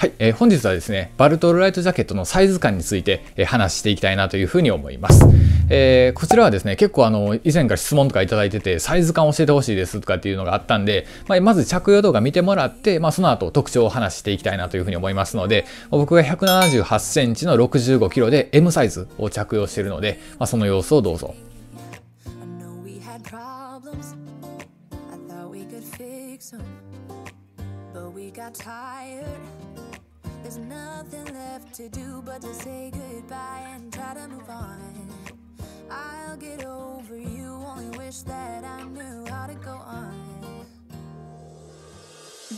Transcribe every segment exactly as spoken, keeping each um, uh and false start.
はい、えー、本日はですね、バルトルライトジャケットのサイズ感について、えー、話していきたいなというふうに思います。えー、こちらはですね、結構あの、以前から質問とかいただいてて、サイズ感教えてほしいですとかっていうのがあったんで、まあ、まず着用動画見てもらって、まあ、その後特徴を話していきたいなというふうに思いますので、僕がひゃくななじゅうはちセンチのろくじゅうごキロで エム サイズを着用しているので、まあ、その様子をどうぞ。There's nothing left to do but to say goodbye and try to move on. I'll get over you, only wish that I knew how to go on.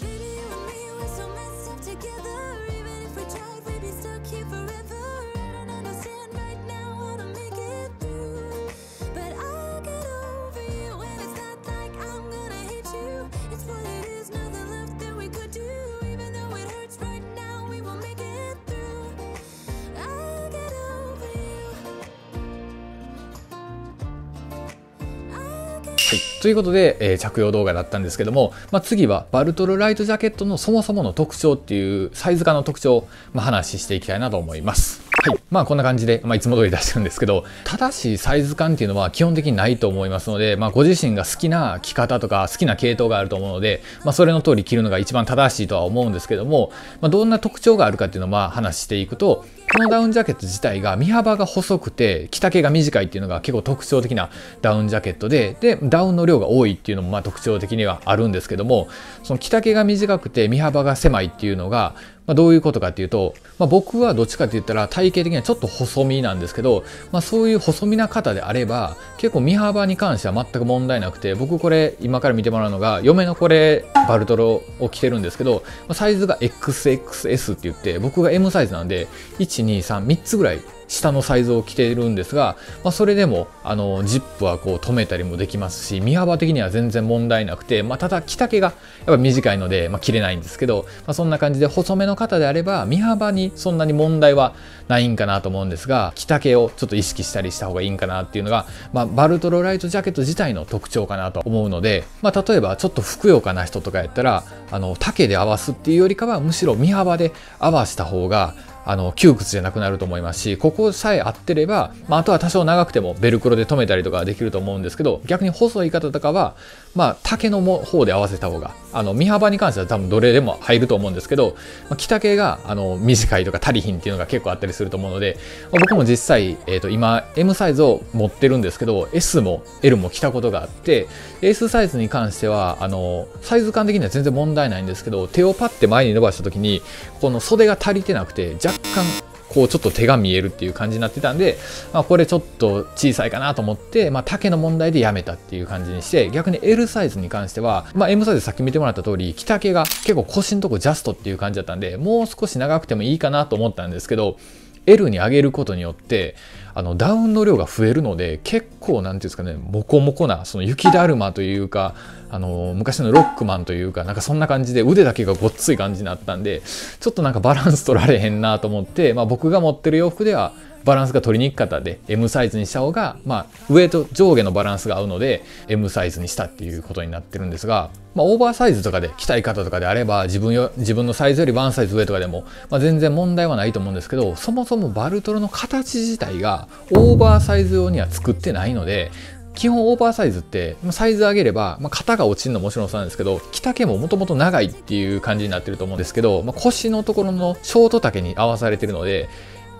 Baby, you and me, we're so messed up together. Even if we tried, we'd be stuck here forever.はい、ということで、えー、着用動画だったんですけども、まあ、次はバルトルライトジャケットのそもそもの特徴っていうサイズ感の特徴を、まあ、話していきたいなと思います。はい。まあこんな感じで、まあいつも通り出してるんですけど、正しいサイズ感っていうのは基本的にないと思いますので、まあご自身が好きな着方とか好きな系統があると思うので、まあそれの通り着るのが一番正しいとは思うんですけども、まあどんな特徴があるかっていうのをまあ話していくと、このダウンジャケット自体が身幅が細くて、着丈が短いっていうのが結構特徴的なダウンジャケットで、で、ダウンの量が多いっていうのもまあ特徴的にはあるんですけども、その着丈が短くて身幅が狭いっていうのが、まあどういうことかっていうと、まあ、僕はどっちかって言ったら体型的にはちょっと細身なんですけど、まあ、そういう細身な方であれば結構身幅に関しては全く問題なくて、僕これ今から見てもらうのが嫁のこれバルトロを着てるんですけど、サイズが エックスエックスエス って言って僕が エム サイズなんでいちにさんみっつぐらい下のサイズを着ているんですが、まあ、それでもあのジップはこう留めたりもできますし、身幅的には全然問題なくて、まあ、ただ着丈がやっぱ短いので、まあ、着れないんですけど、まあ、そんな感じで細めの方であれば身幅にそんなに問題はないんかなと思うんですが、着丈をちょっと意識したりした方がいいんかなっていうのが、まあ、バルトロライトジャケット自体の特徴かなと思うので、まあ、例えばちょっとふくよかな人とかやったらあの丈で合わすっていうよりかはむしろ身幅で合わした方があの窮屈じゃなくなると思いますし、ここさえ合ってれば、まあ、あとは多少長くてもベルクロで留めたりとかできると思うんですけど、逆に細い方とかは、まあ、丈の方で合わせた方が、あの身幅に関しては多分どれでも入ると思うんですけど、まあ、着丈があの短いとか足りひんっていうのが結構あったりすると思うので、まあ、僕も実際、えー、と今 エム サイズを持ってるんですけど エス も エル も着たことがあって、 エス サイズに関してはあのサイズ感的には全然問題ないんですけど、手をパッて前に伸ばした時にこの袖が足りてなくて若干こうちょっと手が見えるっていう感じになってたんで、まあ、これちょっと小さいかなと思って、まあ、丈の問題でやめたっていう感じにして、逆に エル サイズに関しては、まあ、エム サイズさっき見てもらった通り着丈が結構腰のとこジャストっていう感じだったんで、もう少し長くてもいいかなと思ったんですけど、 エル に上げることによってあのダウンの量が増えるので、結構なんていうんですかね、モコモコなその雪だるまというか、あの昔のロックマンというか、なんかそんな感じで腕だけがごっつい感じになったんで、ちょっとなんかバランス取られへんなと思って、まあ、僕が持ってる洋服ではバランスが取りにくかったんで エム サイズにした方が、まあ、上と上下のバランスが合うので エム サイズにしたっていうことになってるんですが、まあ、オーバーサイズとかで着たい方とかであれば自分よ自分のサイズよりワンサイズ上とかでも、まあ、全然問題はないと思うんですけど、そもそもバルトロの形自体がオーバーサイズ用には作ってないので、基本オーバーサイズってサイズ上げれば、まあ、肩が落ちるのももちろんそうなんですけど、着丈ももともと長いっていう感じになってると思うんですけど、まあ、腰のところのショート丈に合わされてるので、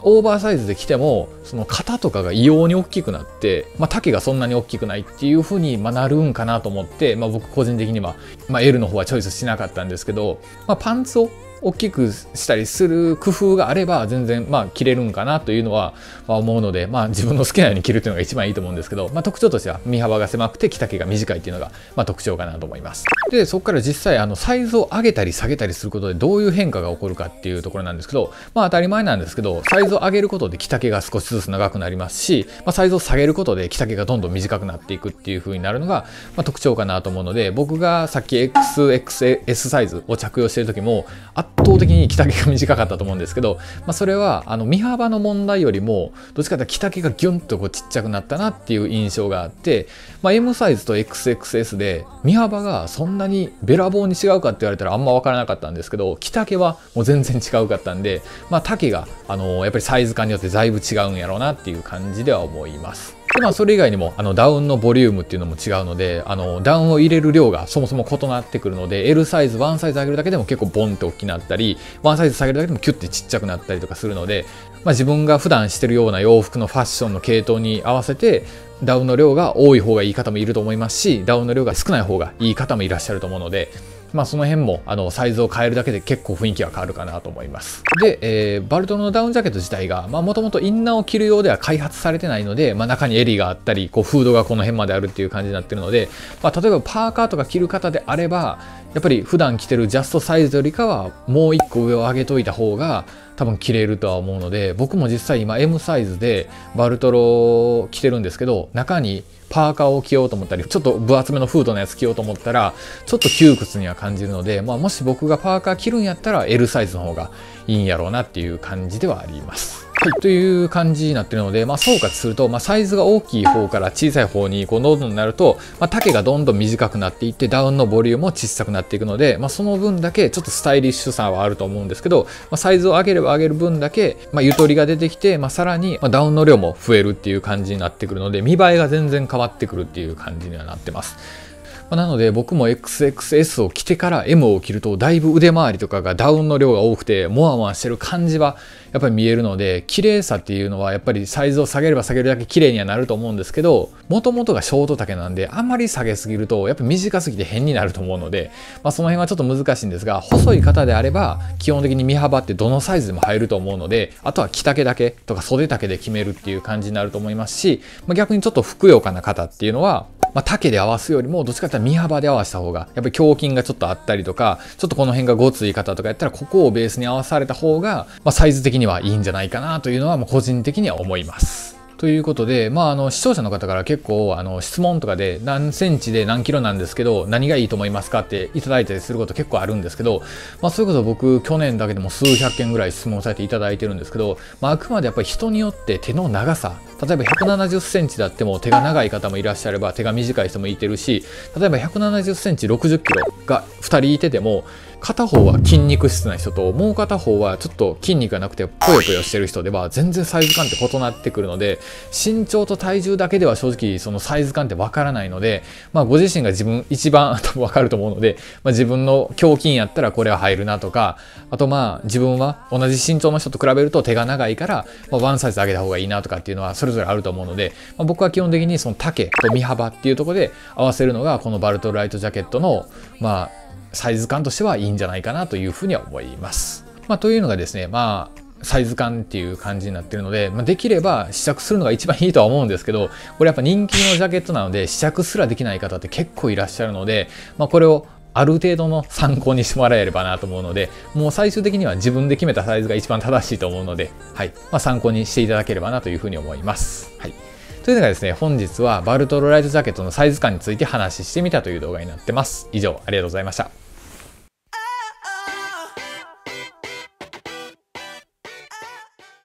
オーバーサイズで着てもその肩とかが異様に大きくなって、まあ、丈がそんなに大きくないっていう風になるんかなと思って、まあ、僕個人的には、まあ、エル の方はチョイスしなかったんですけど、まあ、パンツを大きくしたりする工夫があれば全然まあ着れるんかなというのは思うので、まあ自分の好きなように着るというのが一番いいと思うんですけど、まあ特徴としては身幅が狭くて着丈が短いっていうのがまあ特徴かなと思います。で、そこから実際あのサイズを上げたり下げたりすることでどういう変化が起こるかっていうところなんですけど、まあ当たり前なんですけど、サイズを上げることで着丈が少しずつ長くなりますし、まあサイズを下げることで着丈がどんどん短くなっていくっていう風になるのがまあ特徴かなと思うので、僕がさっき エックスエックスエス サイズを着用している時もあった倒的に着丈が短かったと思うんですけど、まあ、それはあの身幅の問題よりもどっちかというと着丈がギュンとこうちっちゃくなったなっていう印象があって、まあ、エム サイズと エックスエックスエス で身幅がそんなにべらぼうに違うかって言われたらあんま分からなかったんですけど、着丈はもう全然違うかったんで、まあ、丈があのやっぱりサイズ感によってだいぶ違うんやろうなっていう感じでは思います。でまあ、それ以外にもあのダウンのボリュームっていうのも違うので、あのダウンを入れる量がそもそも異なってくるので、 エル サイズワンサイズ上げるだけでも結構ボンって大きくなったり、ワンサイズ下げるだけでもキュッてちっちゃくなったりとかするので、まあ、自分が普段してるような洋服のファッションの系統に合わせてダウンの量が多い方がいい方もいると思いますし、ダウンの量が少ない方がいい方もいらっしゃると思うので。まあその辺もあのサイズを変えるだけで結構雰囲気は変わるかなと思います。で、えー、バルトロのダウンジャケット自体がもともとインナーを着るようでは開発されてないので、まあ、中に襟があったりこうフードがこの辺まであるっていう感じになってるので、まあ、例えばパーカーとか着る方であればやっぱり普段着てるジャストサイズよりかはもういっこ上を上げといた方が多分着れるとは思うので、僕も実際今 エム サイズでバルトロを着てるんですけど、中にパーカーを着ようと思ったりちょっと分厚めのフードのやつ着ようと思ったらちょっと窮屈には感じるので、まあ、もし僕がパーカー着るんやったら エル サイズの方がいいんやろうなっていう感じではあります。はい、という感じになってるので、まあ、総括すると、まあ、サイズが大きい方から小さい方にこうどんどんなると、まあ、丈がどんどん短くなっていってダウンのボリュームも小さくなっていくので、まあ、その分だけちょっとスタイリッシュさはあると思うんですけど、まあ、サイズを上げれば上げる分だけ、まあ、ゆとりが出てきて、まあ、さらにダウンの量も増えるっていう感じになってくるので、見栄えが全然変わってくるっていう感じにはなってます。なので僕も エックスエックスエス を着てから エム を着るとだいぶ腕回りとかがダウンの量が多くてモワモワしてる感じはやっぱり見えるので、綺麗さっていうのはやっぱりサイズを下げれば下げるだけ綺麗にはなると思うんですけど、もともとがショート丈なんであんまり下げすぎるとやっぱ短すぎて変になると思うので、まあ、その辺はちょっと難しいんですが、細い方であれば基本的に身幅ってどのサイズでも入ると思うので、あとは着丈だけとか袖丈で決めるっていう感じになると思いますし、まあ、逆にちょっとふくよかな方っていうのは、まあ、丈で合わすよりもどっちかっていうと身幅で合わせた方が、やっぱり胸筋がちょっとあったりとかちょっとこの辺がごつい方とかやったらここをベースに合わされた方が、まあ、サイズ的にはいいんじゃないかなというのはもう個人的には思います。ということで、まあ、あの視聴者の方から結構あの質問とかで何センチで何キロなんですけど何がいいと思いますかっていただいたりすること結構あるんですけど、まあ、それこそ僕去年だけでも数百件ぐらい質問されていただいてるんですけど、まあ、あくまでやっぱり人によって手の長さ、例えばひゃくななじゅっセンチだっても手が長い方もいらっしゃれば手が短い人もいてるし、例えばひゃくななじゅっセンチろくじゅっキロがふたりいてても片方は筋肉質な人ともう片方はちょっと筋肉がなくてぽよぽよしてる人では全然サイズ感って異なってくるので、身長と体重だけでは正直そのサイズ感ってわからないので、まあ、ご自身が自分一番多分わかると思うので、まあ、自分の胸筋やったらこれは入るなとか、あとまあ自分は同じ身長の人と比べると手が長いからまあワンサイズ上げた方がいいなとかっていうのはそれぞれあると思うので、まあ、僕は基本的にその丈と身幅っていうところで合わせるのがこのバルトロライトジャケットのまあサイズ感としてはいいんじゃないかなというふうには思います。まあ、というのがですね、まあサイズ感っていう感じになってるので、まあ、できれば試着するのが一番いいとは思うんですけど、これやっぱ人気のジャケットなので試着すらできない方って結構いらっしゃるので、まあ、これをある程度の参考にしてもらえればなと思うので、もう最終的には自分で決めたサイズが一番正しいと思うので、はい、まあ、参考にしていただければなというふうに思います。はい、というのがですね、本日はバルトロライトジャケットのサイズ感について話してみたという動画になってます。以上、ありがとうございました。